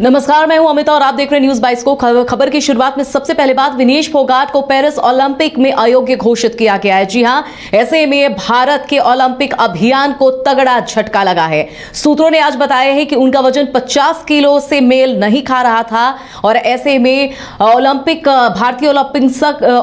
नमस्कार, मैं हूं अमिता और आप देख रहे हैं न्यूज 22 को। खबर की शुरुआत में सबसे पहले बात, विनेश फोगाट को पेरिस ओलंपिक में अयोग्य घोषित किया गया है। जी हां, ऐसे में भारत के ओलंपिक अभियान को तगड़ा झटका लगा है। सूत्रों ने आज बताया है कि उनका वजन 50 किलो से मेल नहीं खा रहा था और ऐसे में भारतीय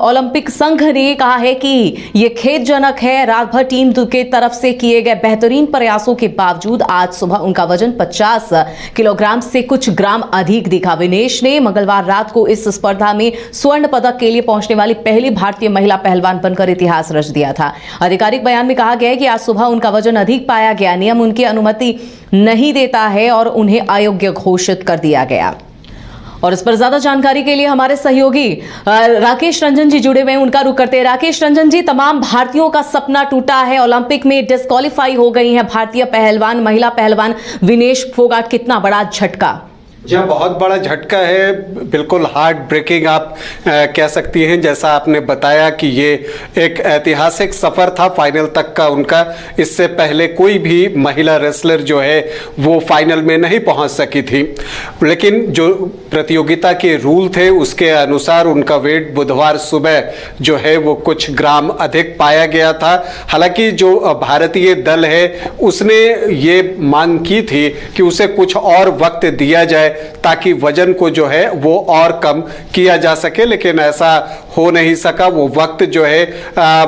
ओलंपिक संघ ने कहा है कि यह खेदजनक है। रात भर टीम के तरफ से किए गए बेहतरीन प्रयासों के बावजूद आज सुबह उनका वजन 50 किलोग्राम से कुछ ग्राम अधिक दिखा। विनेश ने मंगलवार रात को इस स्पर्धा में स्वर्ण पदक के लिए पहुंचने वाली पहली भारतीय महिला पहलवान बनकर इतिहास रच दिया था। आधिकारिक बयान में कहा गया है कि आज सुबह उनका वजन अधिक पाया गया, नियम उनकी अनुमति नहीं देता है और उन्हें अयोग्य घोषित कर दिया गया। और इस पर ज्यादा जानकारी के लिए हमारे सहयोगी राकेश रंजन जी जुड़े हुए हैं, उनका रुख करते हैं। राकेश रंजन जी, तमाम भारतीयों का सपना टूटा है, ओलंपिक में डिस्क्वालीफाई हो गई हैं भारतीय पहलवान, महिला पहलवान विनेश फोगाट, कितना बड़ा झटका? यह बहुत बड़ा झटका है, बिल्कुल हार्ट ब्रेकिंग आप कह सकती हैं। जैसा आपने बताया कि ये एक ऐतिहासिक सफ़र था फाइनल तक का उनका। इससे पहले कोई भी महिला रेसलर जो है वो फाइनल में नहीं पहुंच सकी थी, लेकिन जो प्रतियोगिता के रूल थे उसके अनुसार उनका वेट बुधवार सुबह जो है वो कुछ ग्राम अधिक पाया गया था। हालांकि जो भारतीय दल है उसने ये मांग की थी कि उसे कुछ और वक्त दिया जाए ताकि वजन को जो है वो और कम किया जा सके, लेकिन ऐसा हो नहीं सका। वो वक्त जो है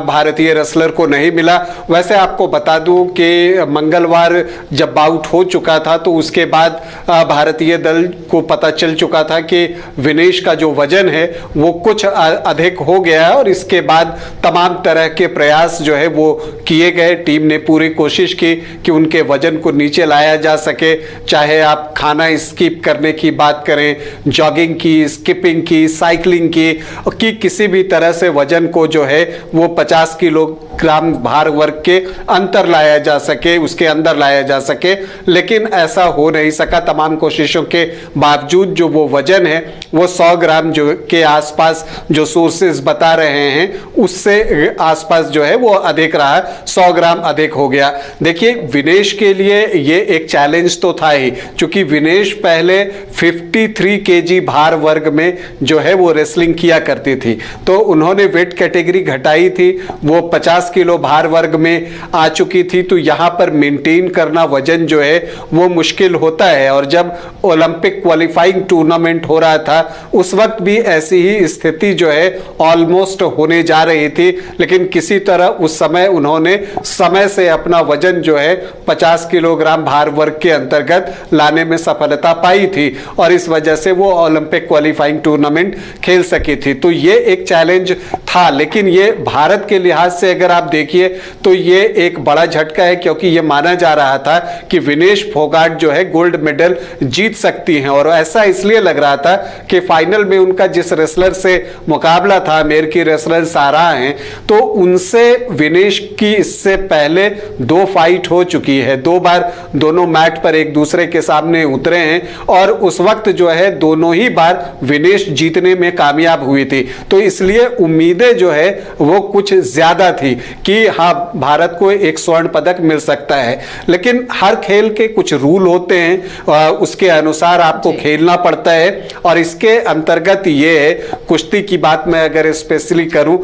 भारतीय रेसलर को नहीं मिला। वैसे आपको बता दूं कि मंगलवार जब आउट हो चुका था तो उसके बाद भारतीय दल को पता चल चुका था कि विनेश का जो वजन है वो कुछ अधिक हो गया है और इसके बाद तमाम तरह के प्रयास जो है वो किए गए। टीम ने पूरी कोशिश की कि उनके वजन को नीचे लाया जा सके, चाहे आप खाना स्किप करने की बात करें, जॉगिंग की, स्किपिंग की, साइकिलिंग की किसी भी तरह से वजन को जो है वो 50 किलोग्राम भार वर्ग के अंतर लाया जा सके, उसके अंदर लाया जा सके, लेकिन ऐसा हो नहीं सका। तमाम कोशिशों के बावजूद जो वो वजन है वो 100 ग्राम जो के आसपास जो सोर्सेस बता रहे हैं उससे आसपास जो है वो अधिक रहा, 100 ग्राम अधिक हो गया। देखिए, विनेश के लिए ये एक चैलेंज तो था ही, क्योंकि विनेश पहले 53 केजी भार वर्ग में जो है वो रेसलिंग किया करती थी, तो उन्होंने वेट कैटेगरी घटाई थी, वो 50 किलो भार वर्ग में आ चुकी थी। तो यहाँ पर मेंटेन करना वजन जो है वो मुश्किल होता है, और जब ओलंपिक क्वालिफाइंग टूर्नामेंट हो रहा था उस वक्त भी ऐसी ही स्थिति जो है ऑलमोस्ट होने जा रही थी, लेकिन किसी तरह उस समय उन्होंने समय से अपना वजन जो है 50 किलोग्राम भार वर्ग के अंतर्गत लाने में सफलता पाई थी और इस वजह से वो ओलंपिक क्वालिफाइंग टूर्नामेंट खेल सकी थी। तो ये एक चैलेंज था, लेकिन ये भारत के लिहाज से अगर आप देखिए तो ये एक बड़ा झटका है, क्योंकि ये माना जा रहा था कि विनेश फोगाट जो है गोल्ड मेडल जीत सकती हैं, और ऐसा इसलिए लग रहा था कि फाइनल में उनका जिस रेसलर से मुकाबला था, अमेरिकी रेसलर सारा हैं, तो उनसे विनेश की इससे पहले 2 फाइट हो चुकी है, 2 बार दोनों मैट पर एक दूसरे के सामने उतरे हैं और उस वक्त जो है दोनों ही बार विनेश जीतने में कामयाब हुई थी। तो इसलिए उम्मीदें जो है वो कुछ ज्यादा थी कि हाँ, भारत को एक स्वर्ण पदक मिल सकता है, लेकिन हर खेल के कुछ रूल होते हैं, उसके अनुसार आपको खेलना पड़ता है और इसके अंतर्गत ये है, कुश्ती की बात मैं अगर स्पेशली करूं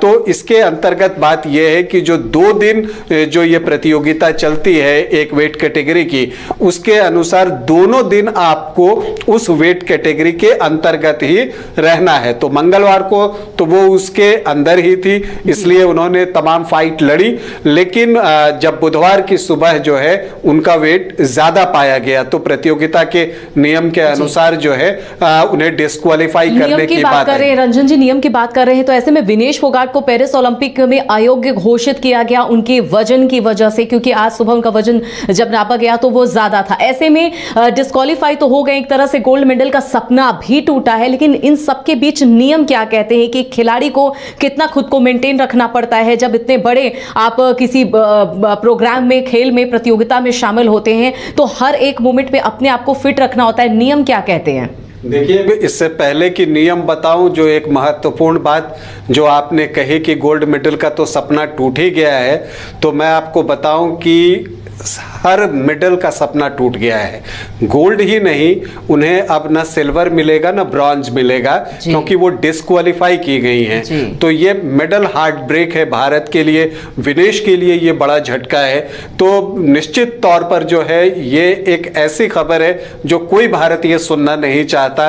तो इसके अंतर्गत बात ये है कि जो 2 दिन जो ये प्रतियोगिता चलती है एक वेट कैटेगरी की, उसके अनुसार दोनों दिन आपको उस वेट कैटेगरी के अंतर्गत ही रहना है। तो मंगलवार को तो वो उसके अंदर ही थी, इसलिए उन्होंने तमाम फाइट लड़ी, लेकिन जब बुधवार की सुबह जो है उनका वेट ज्यादा पाया गया तो प्रतियोगिता के नियम के अनुसार जो है उन्हें डिस्क्वालीफाई करने की बात कर रहे हैं। रंजन जी, नियम की बात कर रहे हैं, तो ऐसे में विनेश फोगाट को पेरिस ओलंपिक में अयोग्य घोषित किया गया उनके वजन की वजह से, क्योंकि आज सुबह उनका वजन जब नापा गया तो वो ज्यादा था। ऐसे में डिस्क्वालीफाई तो हो गए, एक तरह से गोल्ड मेडल का सपना भी टूटा है, लेकिन इन सबके बीच नियम क्या कहते हैं कि खिलाड़ी को कितना खुद को मेंटेन रखना पड़ता है जब इतने बड़े आप किसी प्रोग्राम में, खेल में, प्रतियोगिता में शामिल होते हैं, तो हर एक मोमेंट पे अपने आप को फिट रखना होता है, नियम क्या कहते हैं? देखिए, इससे पहले कि नियम बताऊं, जो एक महत्वपूर्ण बात जो आपने कही कि गोल्ड मेडल का तो सपना टूट ही गया है, तो मैं आपको बताऊं कि हर मेडल का सपना टूट गया है। गोल्ड ही नहीं, उन्हें अब ना सिल्वर मिलेगा ना ब्रॉन्ज मिलेगा, क्योंकि वो डिस्क्वालीफाई की गई हैं। तो ये मेडल हार्ट ब्रेक है भारत के लिए, विदेश के लिए ये बड़ा झटका है। तो निश्चित तौर पर जो है ये एक ऐसी खबर है जो कोई भारतीय सुनना नहीं चाहता।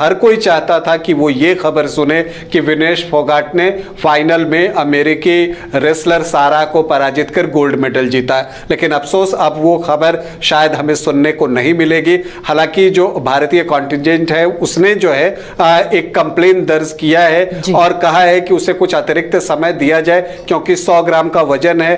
हर कोई चाहता था कि वो ये खबर सुने कि विनेश फोगाट ने फाइनल में अमेरिकी रेसलर सारा को पराजित कर गोल्ड मेडल जीता, लेकिन अफसोस अब वो खबर शायद हमें सुनने को नहीं मिलेगी। हालांकि जो भारतीय कॉन्टिजेंट है उसने जो है एक कंप्लेन दर्ज किया है और कहा है कि उसे कुछ अतिरिक्त समय दिया जाए, क्योंकि 100 ग्राम का वजन है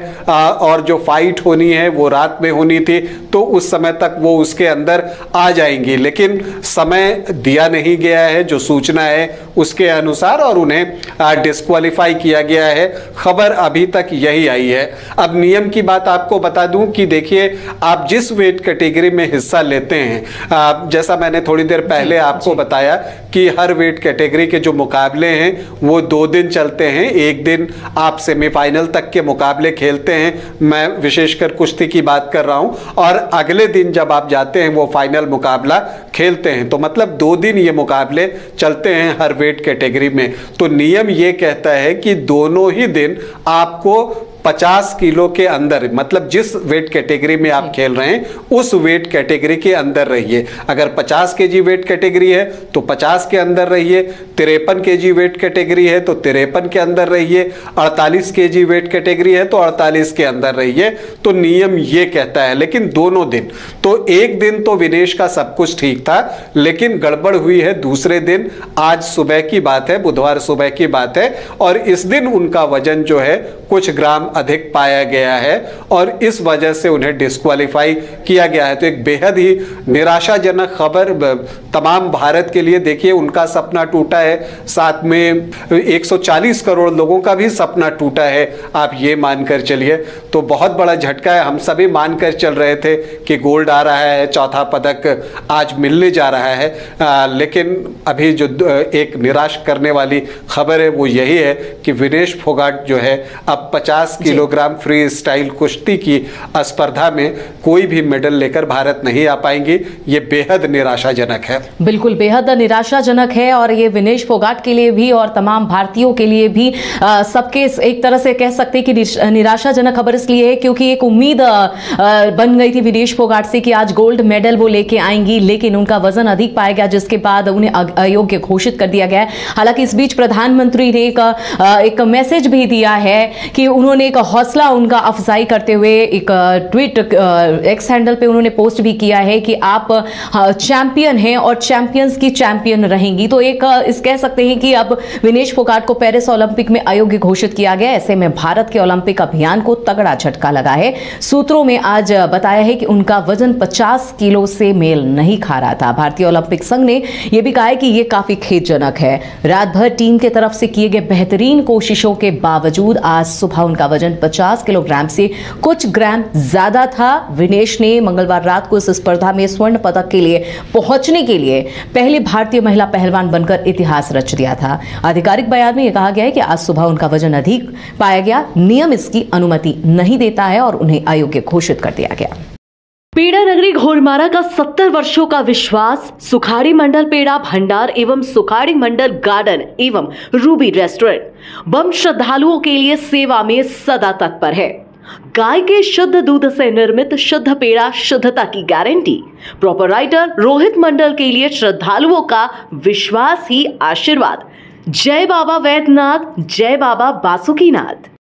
और जो फाइट होनी है वो रात में होनी थी, तो उस समय तक वो उसके अंदर आ जाएंगी, लेकिन समय दिया नहीं गया है। जो सूचना है उसके अनुसार और उन्हें डिस्क्वालीफाई किया गया है। खबर अभी तक यही आई है। अब नियम की बात आपको बता दूं कि देखिए, आप जिस वेट कैटेगरी में हिस्सा लेते हैं, जैसा मैंने थोड़ी देर पहले आपको बताया कि हर वेट कैटेगरी के जो मुकाबले हैं वो 2 दिन चलते हैं। एक दिन आप सेमीफाइनल तक के मुकाबले खेलते हैं, मैं विशेषकर कुश्ती की बात कर रहा हूं, और अगले दिन जब आप जाते हैं वो फाइनल मुकाबला खेलते हैं। तो मतलब 2 दिन ये मुकाबले चलते हैं हर वेट कैटेगरी में। तो नियम ये कहता है कि दोनों ही दिन आपको 50 किलो के अंदर, मतलब जिस वेट कैटेगरी में आप खेल रहे हैं उस वेट कैटेगरी के अंदर रहिए। अगर 50 केजी वेट कैटेगरी है तो 50 के अंदर रहिए, 53 केजी वेट कैटेगरी है तो 53 के अंदर रहिए, 48 केजी वेट कैटेगरी है तो 48 के अंदर रहिए। तो नियम ये कहता है, लेकिन दोनों दिन। तो एक दिन तो विनेश का सब कुछ ठीक था, लेकिन गड़बड़ हुई है दूसरे दिन। आज सुबह की बात है, बुधवार सुबह की बात है, और इस दिन उनका वजन जो है कुछ ग्राम अधिक पाया गया है और इस वजह से उन्हें डिस्क्वालीफाई किया गया है। तो एक बेहद ही निराशाजनक खबर तमाम भारत के लिए। देखिए, उनका सपना टूटा है, साथ में 140 करोड़ लोगों का भी सपना टूटा है, आप ये मानकर चलिए। तो बहुत बड़ा झटका है। हम सभी मानकर चल रहे थे कि गोल्ड आ रहा है, चौथा पदक आज मिलने जा रहा है, लेकिन अभी जो एक निराश करने वाली खबर है वो यही है कि विनेश फोगाट जो है अब 50 किलोग्राम फ्री स्टाइल कुश्ती की स्पर्धा में कोई भी मेडल लेकर भारत नहीं आ पाएंगी। ये बेहद निराशाजनक है, बिल्कुल बेहद निराशाजनक है। और ये विनेश फोगाट के लिए भी और तमाम भारतीयों के लिए भी सबके एक तरह से कह सकते हैं कि निराशाजनक खबर इसलिए है क्योंकि एक उम्मीद बन गई थी विनेश फोगाट से कि आज गोल्ड मेडल वो लेके आएंगी, लेकिन उनका वजन अधिक पाया गया जिसके बाद उन्हें अयोग्य घोषित कर दिया गया है। हालांकि इस बीच प्रधानमंत्री ने एक मैसेज भी दिया है कि उन्होंने हौसला उनका अफजाई करते हुए एक ट्वीट एक्स हैंडल पे उन्होंने पोस्ट भी किया है कि आप चैंपियन हैं और चैंपियंस की चैंपियन रहेंगी। तो एक इस कह सकते हैं कि अब विनेश फोगाट को पेरिस ओलंपिक में अयोग्य घोषित किया गया, ऐसे में भारत के ओलंपिक अभियान को तगड़ा झटका लगा है। सूत्रों में आज बताया है कि उनका वजन 50 किलो से मेल नहीं खा रहा था। भारतीय ओलंपिक संघ ने यह भी कहा है कि यह काफी खेदजनक है। रात भर टीम की तरफ से किए गए बेहतरीन कोशिशों के बावजूद आज सुबह उनका वजन 50 किलोग्राम से कुछ ग्राम ज्यादा था। विनेश ने मंगलवार रात को इस स्पर्धा में स्वर्ण पदक के लिए पहुंचने के लिए पहली भारतीय महिला पहलवान बनकर इतिहास रच दिया था। आधिकारिक बयान में यह कहा गया है कि आज सुबह उनका वजन अधिक पाया गया, नियम इसकी अनुमति नहीं देता है और उन्हें अयोग्य घोषित कर दिया गया। पेड़ा नगरी घोड़मारा का 70 वर्षों का विश्वास सुखाड़ी मंडल पेड़ा भंडार एवं सुखाड़ी मंडल गार्डन एवं रूबी रेस्टोरेंट बम श्रद्धालुओं के लिए सेवा में सदा तत्पर है। गाय के शुद्ध दूध से निर्मित शुद्ध पेड़ा, शुद्धता की गारंटी। प्रोपराइटर रोहित मंडल के लिए श्रद्धालुओं का विश्वास ही आशीर्वाद। जय बाबा वैद्यनाथ, जय बाबा बासुकीनाथ।